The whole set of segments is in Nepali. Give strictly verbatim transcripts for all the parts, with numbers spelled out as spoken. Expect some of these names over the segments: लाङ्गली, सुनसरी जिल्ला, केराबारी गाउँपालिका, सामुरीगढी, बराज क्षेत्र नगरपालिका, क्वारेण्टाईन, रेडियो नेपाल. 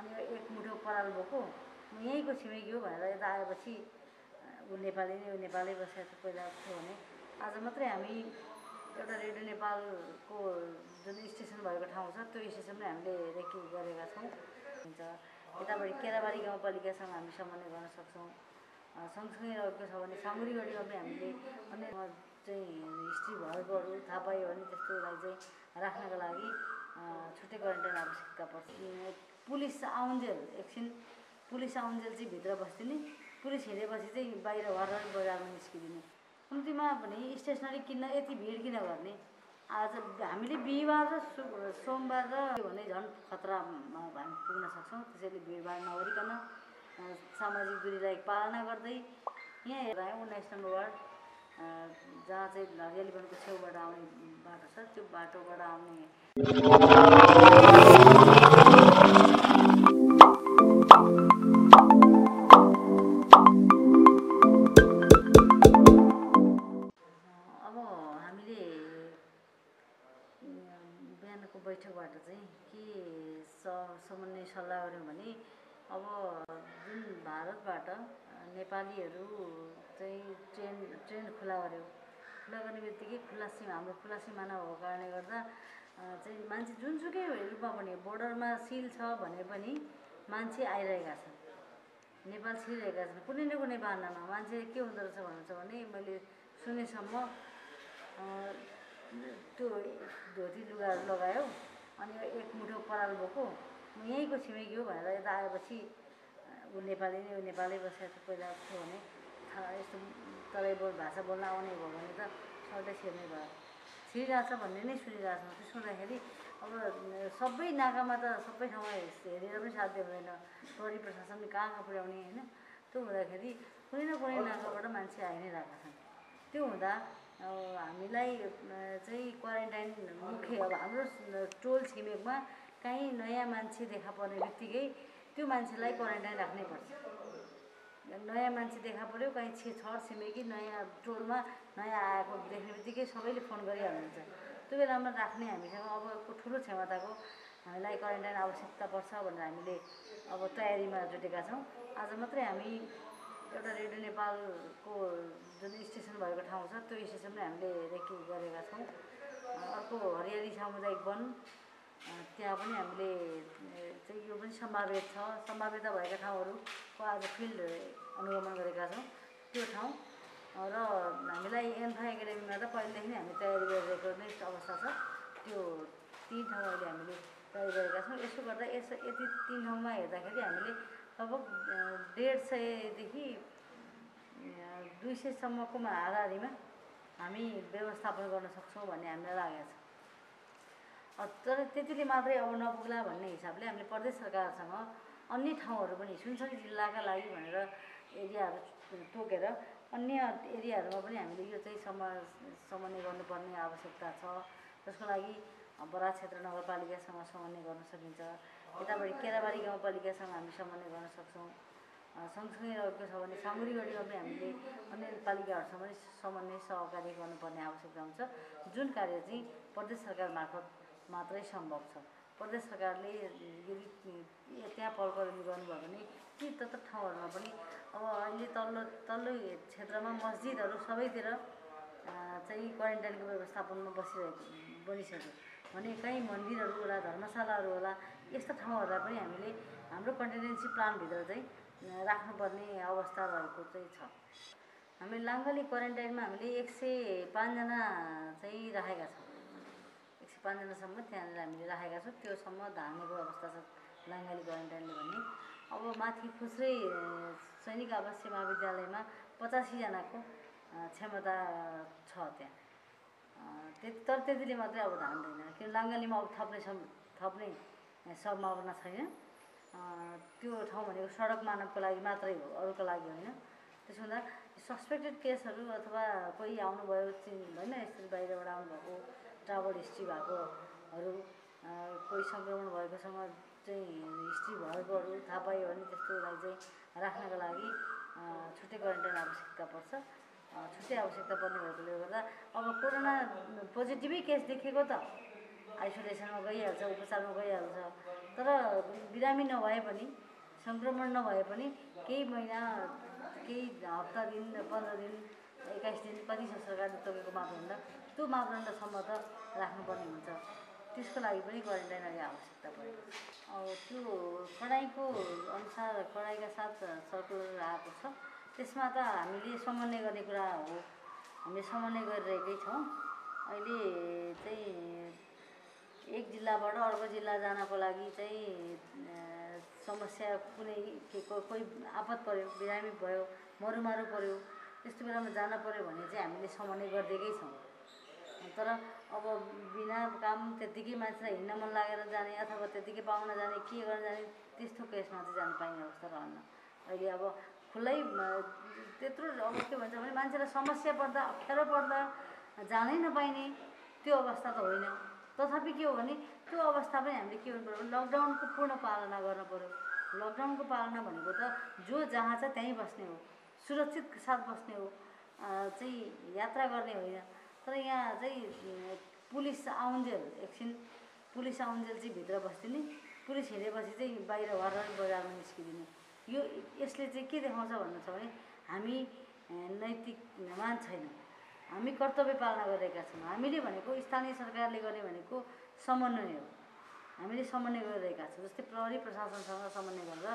अनि एक मुठो पराल बोको म यहीँको छिमेकी हो भनेर यता आएपछि ऊ नेपाली नै ऊ नेपालै बसेको पहिला थियो भने आज मात्रै हामी एउटा रेडियो नेपालको जुन स्टेसन भएको ठाउँ छ त्यो स्टेसनमै हामीले रेकर्ड गरेका छौँ। हुन्छ यताबाट केराबारी गाउँपालिकासँग हामी समन्वय गर्न सक्छौँ। सँगसँगै रहेको छ भने सामुरीगढीमा पनि हामीले अन्य चाहिँ हिस्ट्री भएकोहरू थाहा पायो भने त्यस्तोलाई चाहिँ राख्नका लागि छुट्टै क्वारेन्टाइन आवश्यकता पर्छ। पुलिस आउन्जेल एकछिन पुलिस आउन्जेल चाहिँ भित्र बस्दिने, पुलिस हेरेपछि चाहिँ बाहिर हरहर बजारमा निस्किदिने। कम्तीमा पनि स्टेसनरी किन्न यति भिड किन गर्ने? आज हामीले बिहिबार र सोमबार र भने झन् खतरा हामी पुग्न सक्छौँ। त्यसैले भिडभाड नगरिकन सामाजिक दूरीलाई पालना गर्दै यहाँ हेर्यो उन्नाइस नम्बर वार्ड जहाँ चाहिँ रेलिभनको छेउबाट आउने बाटो छ त्यो बाटोबाट आउने बैठकबाट चाहिँ के समन्वय सल्लाह गऱ्यौँ भने अब जुन भारतबाट नेपालीहरू चाहिँ ट्रेन ट्रेन खुला गऱ्यो, खुला गर्ने बित्तिकै खुला सीमा हाम्रो खुला सीमा नभएको कारणले गर्दा चाहिँ मान्छे जुनसुकै रूपमा पनि बोर्डरमा सिल छ भने पनि मान्छे आइरहेका छन्, नेपाल छिरिरहेका छन्। कुनै न कुनै बाहनामा मान्छे के हुँदो रहेछ भन्नुहुन्छ भने मैले सुनेसम्म त्यो धोती लुगा लगायो अनि एक मुठो पराल बोको म यहीँको छिमेकी हो भनेर यता आएपछि ऊ नेपाली नै ऊ नेपालै बसेको पहिला थियो भने थाहा यस्तो तराई बोल भाषा बोल्न आउने भयो भने त सधैँ छिर्ने भयो, छिरिरहेछ भन्ने नै सुनिरहेछौँ। त्यो सुन्दाखेरि अब सबै नाकामा त सबै ठाउँमा हेरेर पनि साध्य हुँदैन, प्रहरी प्रशासन कहाँ कहाँ पुर्याउने होइन। त्यो हुँदाखेरि कुनै न कुनै नाकाबाट मान्छे आइ नै रहेका छन्। त्यो हुँदा हामीलाई चाहिँ क्वारेन्टाइन मुख्य अब हाम्रो टोल छिमेकमा कहीँ नयाँ मान्छे देखा पर्ने बित्तिकै त्यो मान्छेलाई क्वारेन्टाइन राख्नै पर्छ। नयाँ मान्छे देखा पर्यो कहीँ छे छर छिमेकी नयाँ टोलमा नयाँ आएको देख्ने बित्तिकै सबैले फोन गरिहाल्नुहुन्छ। त्यो बेलामा राख्ने हामीसँग अब ठुलो क्षमताको हामीलाई क्वारेन्टाइन आवश्यकता पर्छ भनेर हामीले अब तयारीमा जुटेका छौँ। आज मात्रै हामी एउटा रेडियो नेपालको जुन स्टेसन भएको ठाउँ छ त्यो स्टेसनमै हामीले रेकर्ड गरेका छौँ। अर्को हरियाली सामुदायिक वन त्यहाँ पनि हामीले चाहिँ यो पनि सम्भावित छ, सम्भाव्यता भएका ठाउँहरूको आज फिल्ड अनुगमन गरेका छौँ त्यो ठाउँ र हामीलाई एन्फा एकाडेमीमा त पहिलेदेखि नै हामी तयारी गरिरहेको नै अवस्था छ। त्यो तिन ठाउँ अहिले हामीले तयारी गरेका छौँ। यसो गर्दा यस यति तिन ठाउँमा हेर्दाखेरि हामीले लगभग डेढ़ सयदेखि दुई सयसम्मकोमा हाराहारीमा हामी व्यवस्थापन गर्न सक्छौँ भन्ने हामीलाई लागेको छ। तर त्यतिले मात्रै अब नपुग्ला भन्ने हिसाबले हामीले प्रदेश सरकारसँग अन्य ठाउँहरू पनि सुनसरी जिल्लाका लागि भनेर एरियाहरू तोकेर अन्य एरियाहरूमा पनि हामीले यो चाहिँ सम समन्वय गर्नुपर्ने आवश्यकता छ। त्यसको लागि बराज क्षेत्र नगरपालिकासँग समन्वय गर्न सकिन्छ। यताबाट केराबारी गाउँपालिकासँग हामी समन्वय गर्न सक्छौँ। सँगसँगै रहेको छ भने सामुरीगढीमा पनि हामीले अन्य पालिकाहरूसँग समन्वय सहकार्य गर्नुपर्ने आवश्यकता हुन्छ, जुन कार्य चाहिँ प्रदेश सरकार मार्फत मात्रै सम्भव छ। प्रदेश सरकारले यदि त्यहाँ पहल कदमी गर्नुभयो भने ती तत्र ठाउँहरूमा पनि अब अहिले तल्लो तल्लो क्षेत्रमा मस्जिदहरू सबैतिर चाहिँ क्वारेन्टाइनको व्यवस्थापनमा बसिरहेको बनिसक्यो भने कहीँ मन्दिरहरू होला, धर्मशालाहरू होला, यस्ता ठाउँहरूलाई पनि हामीले हाम्रो कन्टिजेन्सी प्लानभित्र चाहिँ राख्नुपर्ने अवस्था रहेको चाहिँ छ। हामी लाङ्गली क्वारेन्टाइनमा हामीले एक सय पाँचजना चाहिँ राखेका छौँ, एक सय पाँचजनासम्म त्यहाँनिर हामीले राखेका छौँ। त्योसम्म धानेको अवस्था छ लाङ्गली क्वारेन्टाइनले भने। अब माथि फुस्रै सैनिक आवासीय महाविद्यालयमा पचासीजनाको क्षमता छ त्यहाँ। त्यति तर त्यतिले मात्रै अब धान्दैन किन लाङ्गलीमा अब थप्ने थप्ने सम्भावना छैन। त्यो ठाउँ भनेको सडक मानवको लागि मात्रै हो, अरूको लागि होइन। त्यसो हुँदा सस्पेक्टेड केसहरू अथवा कोही आउनुभयो होइन यसरी बाहिरबाट आउनुभएको ट्राभल हिस्ट्री भएकोहरू कोही सङ्क्रमण भएकोसँग चाहिँ हिस्ट्री भएकोहरू थाहा पायो भने त्यस्तोलाई चाहिँ राख्नका लागि छुट्टै क्वारेन्टाइन आवश्यकता पर्छ। छुट्टै आवश्यकता पर्ने भएकोले गर्दा अब कोरोना पोजिटिभै केस देखेको त आइसोलेसनमा गइहाल्छ, उपचारमा गइहाल्छ, तर तर बिरामी नभए पनि संक्रमण नभए पनि केही महिना केही हप्ता दिन पंद्रह दिन एक्काईस दिन पनि सरकारले तोकेको मापदण्ड त्यो मापदण्डसम्म त राख्नुपर्ने हुन्छ। त्यसको लागि पनि क्वारेन्टाइन गर्ने आवश्यकता परेको अब त्यो कडाईको अनुसार कडाईका साथ सर्कुलर आएको छ। त्यसमा त हामीले समन्वय गर्ने कुरा हो, हामीले समन्वय गरिरहेकै छौँ। अहिले चाहिँ एक जिल्लाबाट अर्को जिल्ला जानको लागि चाहिँ समस्या कुनै कोही आपत पर्यो, बिरामी भयो, मरुमारु पर्यो, त्यस्तो बेलामा जान पर्यो भने चाहिँ हामीले समन्वय गरिदिएकै छौँ। तर अब बिना काम त्यतिकै मान्छेलाई हिँड्न मन लागेर जाने अथवा त्यतिकै पाउन जाने के गर्न जाने त्यस्तो केसमा चाहिँ जान पाइने अवस्था रहन्न। अहिले अब खुल्लै त्यत्रो अब के भन्छ भने मान्छेलाई समस्या पर्दा अप्ठ्यारो पर्दा जानै नपाइने त्यो अवस्था त होइन। तथापि के हो भने त्यो अवस्था पनि हामीले के गर्नु पर्यो, लकडाउनको पूर्ण पालना गर्न पर्यो। लकडाउनको पालना भनेको त जो जहाँ छ त्यहीँ बस्ने हो, सुरक्षितका साथ बस्ने हो, चाहिँ यात्रा गर्ने होइन। तर यहाँ चाहिँ पुलिस आउन्जेल एकछिन पुलिस आउन्जेल चाहिँ भित्र बस्दिने, पुलिस हिँडेपछि चाहिँ बाहिर हरहर बजारमा निस्किदिने। यो यसले चाहिँ के देखाउँछ भन्नु छ भने हामी नैतिक मान छैनौँ, हामी कर्तव्य पालना गरिरहेका छौँ। हामीले भनेको स्थानीय सरकारले गर्ने भनेको समन्वय हो, हामीले समन्वय गरिरहेका छौँ। जस्तै प्रहरी प्रशासनसँग समन्वय गरेर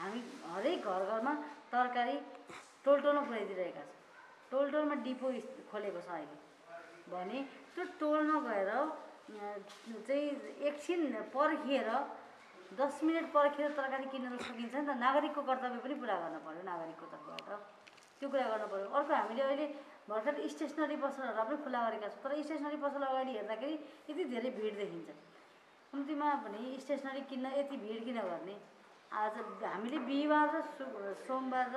हामी हरेक घर घरमा तरकारी टोल टोलमा पुर्याइदिरहेका छौँ। टोल टोलमा डिपो खोलेको छ अहिले भने त्यो टोलमा गएर चाहिँ एकछिन पर्खिएर दस मिनट पर्खेर तरकारी किन्न सकिन्छ नि त। नागरिकको कर्तव्य पनि पुरा गर्न पऱ्यो, नागरिकको तर्फबाट त्यो कुरा गर्नु पऱ्यो। अर्को हामीले अहिले भर्खर स्टेसनरी पसलहरूलाई पनि खुला गरेका छौँ। तर स्टेसनरी पसल अगाडि हेर्दाखेरि यति धेरै भिड देखिन्छ, कम्तीमा भने स्टेसनरी किन्न यति भिड किन गर्ने। आज हामीले बिहिबार र सोमबार र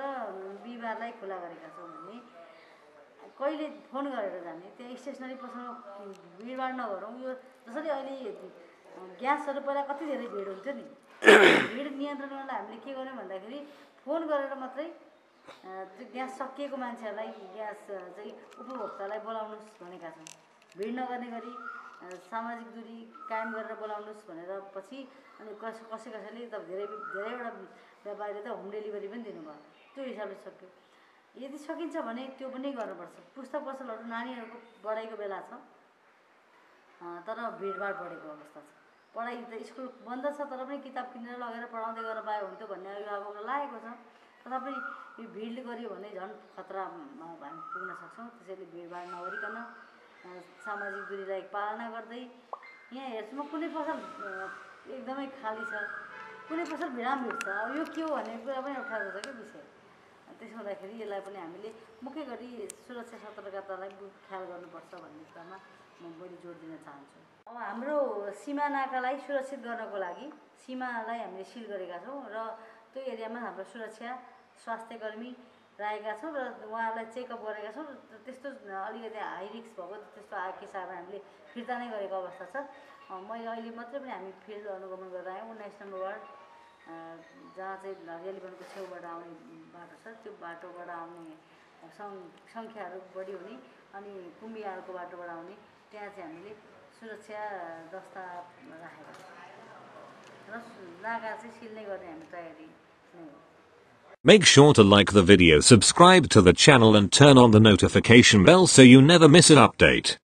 बिहिबारलाई खुला गरेका छौँ भने कहिले फोन गरेर जाने, त्यहाँ स्टेसनरी पसलमा भिडभाड नगरौँ। यो जसरी अहिले ग्यासहरू पहिला कति धेरै भिड हुन्थ्यो नि, भिड नियन्त्रण गर्न हामीले के गर्यौँ भन्दाखेरि फोन गरेर मात्रै ग्यास सकिएको मान्छेहरूलाई ग्यास चाहिँ उपभोक्तालाई बोलाउनुहोस् भनेका छौँ। भिड नगर्ने गरी सामाजिक दूरी कायम गरेर बोलाउनुहोस् भनेर पछि अनि कस कसै कसैले त धेरै धेरैवटा व्यापारीले त होम डेलिभरी पनि दिनुभयो। त्यो हिसाबले सक्यो, यदि सकिन्छ भने त्यो पनि गर्नुपर्छ। पुस्तक पसलहरू नानीहरूको बढाइको बेला छ, तर भिडभाड बढेको अवस्था छ। पढाइ त स्कुल बन्द छ तर पनि किताब किनेर लगेर पढाउँदै गर्न पायो हुन्थ्यो भन्ने अभिभावकलाई लागेको छ। तथापि यो भिडले गर्यो भने झन् खतरा हामी पुग्न सक्छौँ। त्यसैले भिडभाड नगरिकन सामाजिक दूरीलाई पालना गर्दै यहाँ हेर्छु म कुनै पसल एकदमै खाली छ, कुनै पसल भिडाम भिड्छ। अब यो के हो भन्ने कुरा पनि उठाएको छ कि विषय। त्यसो हुँदाखेरि यसलाई पनि हामीले मुख्य गरी सुरक्षा सतर्कतालाई ख्याल गर्नुपर्छ भन्ने कुरामा म बढी जोड दिन चाहन्छु। अब हाम्रो सीमानाकालाई सुरक्षित गर्नको लागि सीमालाई हामीले सिल गरेका छौँ र त्यो एरियामा हाम्रो सुरक्षा स्वास्थ्यकर्मी राखेका छौँ र उहाँलाई चेकअप गरेका छौँ। त्यस्तो अलिकति हाई रिस्क भएको त्यस्तो केसहरू हामीले फिर्ता नै गरेको अवस्था छ। मैले अहिले मात्रै पनि हामी फिल्ड अनुगमन गरेर आयौँ। उन्नाइस नम्बर वार्ड जहाँ चाहिँ रेलिभनको छेउबाट आउने बाटो छ, त्यो बाटोबाट आउने सङ् सङ्ख्याहरू बढी हुने अनि कुम्बियाहरूको बाटोबाट आउने, त्यहाँ चाहिँ हामीले सुरक्षा दस्ता राखेका छौँ र नाका चाहिँ सिल नै गर्ने हामी तयारी नै हो। Make sure to like the video, subscribe to the channel and turn on the notification bell so you never miss an update.